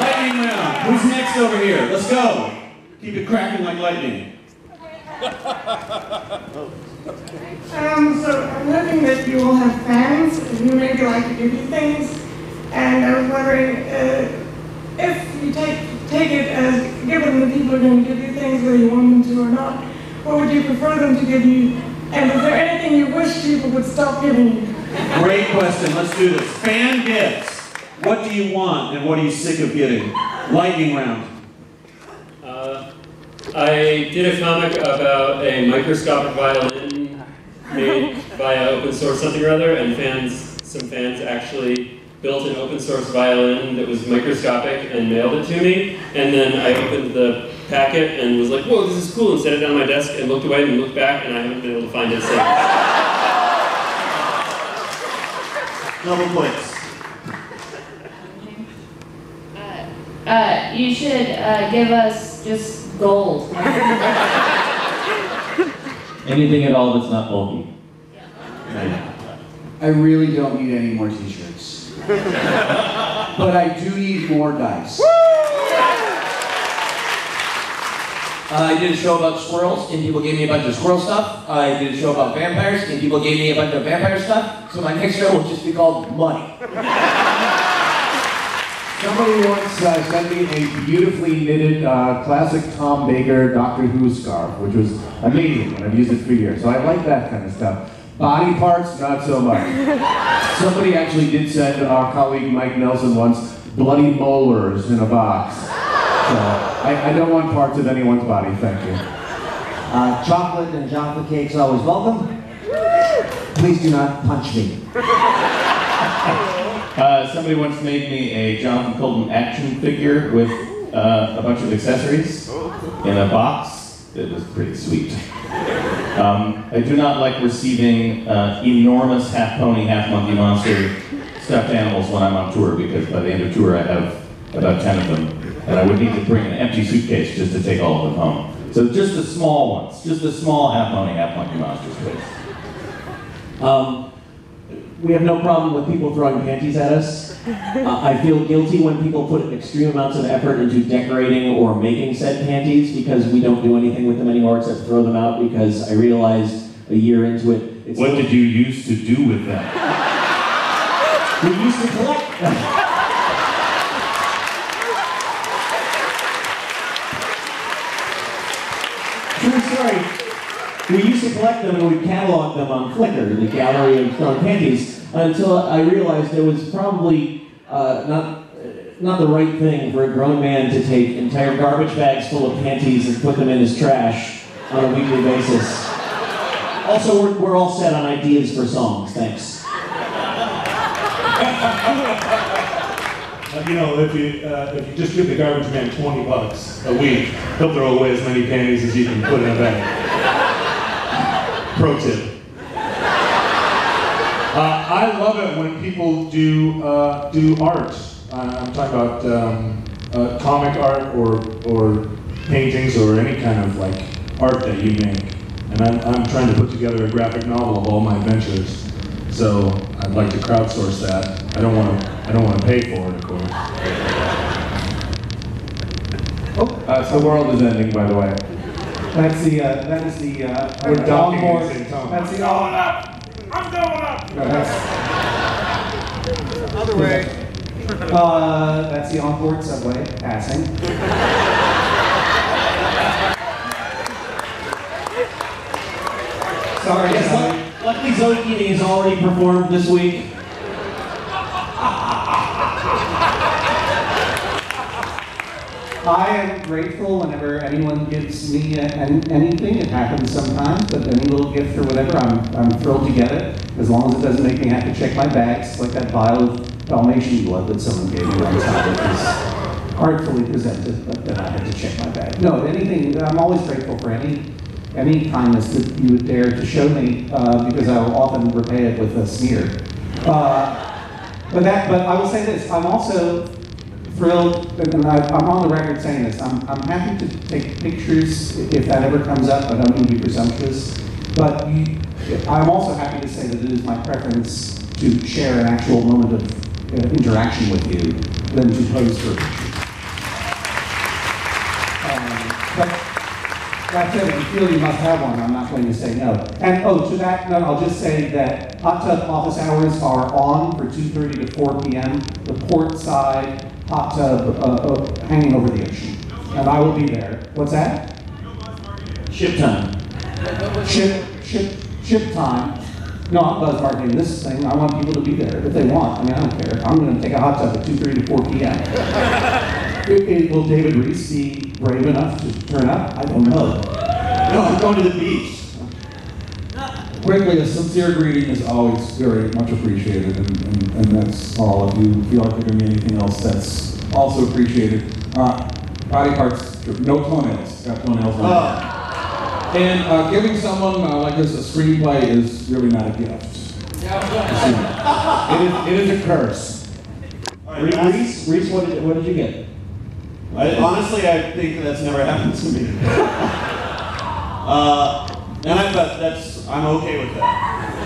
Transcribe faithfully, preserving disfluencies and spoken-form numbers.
Lightning round. Who's next over here? Let's go. Keep it cracking like lightning. um, so I'm hoping that you all have fans who maybe like to give you things, and I was wondering uh, if you take take it as given that people are going to give you things whether you want them to or not, what would you prefer them to give you, and is there anything you wish people would stop giving you? Great question. Let's do this. Fan gifts. What do you want and what are you sick of getting? Lightning round. I did a comic about a microscopic violin made via open source something or other, and fans, some fans actually built an open source violin that was microscopic and mailed it to me, and then I opened the packet and was like, whoa, this is cool, and set it down on my desk and looked away and looked back, and I haven't been able to find it since. Double points. Uh, uh, you should uh, give us just gold. Anything at all that's not bulky. Yeah. I really don't need any more t-shirts. But I do need more dice. Uh, I did a show about squirrels and people gave me a bunch of squirrel stuff. I did a show about vampires and people gave me a bunch of vampire stuff. So my next show will just be called Money. Somebody once uh, sent me a beautifully knitted uh, classic Tom Baker Doctor Who scarf, which was amazing, and I've used it for years. So I like that kind of stuff. Body parts, not so much. Somebody actually did send our colleague Mike Nelson once bloody molars in a box. So I, I don't want parts of anyone's body, thank you. Uh, chocolate and chocolate cake's always welcome. Please do not punch me. Uh, somebody once made me a Jonathan Coulton action figure with uh, a bunch of accessories in a box. It was pretty sweet. Um, I do not like receiving uh, enormous half pony, half monkey monster stuffed animals when I'm on tour, because by the end of tour I have about ten of them, and I would need to bring an empty suitcase just to take all of them home. So just the small ones, just the small half pony, half monkey monsters, please. Um, We have no problem with people throwing panties at us. Uh, I feel guilty when people put extreme amounts of effort into decorating or making said panties, because we don't do anything with them anymore except throw them out, because I realized a year into it... It's what did you used to do with them? We used to collect them. True story. We used to collect them and we catalog them on Flickr, the gallery of thrown panties, until I realized it was probably uh, not not the right thing for a grown man to take entire garbage bags full of panties and put them in his trash on a weekly basis. Also, we're, we're all set on ideas for songs. Thanks. You know, if you uh, if you just give the garbage man twenty bucks a week, he'll throw away as many panties as you can put in a bag. Pro tip. Uh, I love it when people do uh, do art. Uh, I'm talking about um, uh, comic art or or paintings or any kind of like art that you make. And I'm, I'm trying to put together a graphic novel of all my adventures. So I'd like to crowdsource that. I don't want to. I don't want to pay for it, of course. Oh, uh, so the world is ending, by the way. That's the, uh, that is the, uh, we're dog boys. That's the, all up! I'm going up! No, that's... Other way. Uh, that's the on-board subway, passing. Sorry, yes, luckily Zodigini has already performed this week. I am grateful whenever anyone gives me a, an, anything. It happens sometimes, but any little gift or whatever, I'm, I'm thrilled to get it, as long as it doesn't make me have to check my bags, like that vial of Dalmatian blood that someone gave me one time. It was artfully presented, but then I had to check my bag. No, anything, I'm always grateful for any any kindness that you would dare to show me, uh, because I will often repay it with a sneer. Uh, but, that, but I will say this, I'm also thrilled, and I, I'm on the record saying this, I'm, I'm happy to take pictures if that ever comes up. I don't mean to be presumptuous, but you, I'm also happy to say that it is my preference to share an actual moment of uh, interaction with you than to pose for pictures. But like I said, if you feel you must have one, I'm not going to say no. And oh, to that note, I'll just say that hot tub office hours are on for two thirty to four p m The port side hot tub uh, uh, hanging over the ocean. And I will be there. What's that? Ship time. Ship, ship, ship time. No, I'm buzz marketing this thing. I want people to be there if they want. I mean, I don't care. I'm going to take a hot tub at two thirty to four p m it, it, will David Rees be brave enough to turn up? I don't know. No, I'm going to the beach. Quickly, a sincere greeting is always very much appreciated, and, and, and that's all. If you feel like you're doing anything else, that's also appreciated. Uh, body parts, no toenails. Got toenails on. Uh, And uh, giving someone uh, like this a screenplay is really not a gift. Yeah, it, is, it is a curse. Right, Rees, Rees, what did, what did you get? I, honestly, I think that's never happened to me. uh, and I, but that's, I'm okay with that.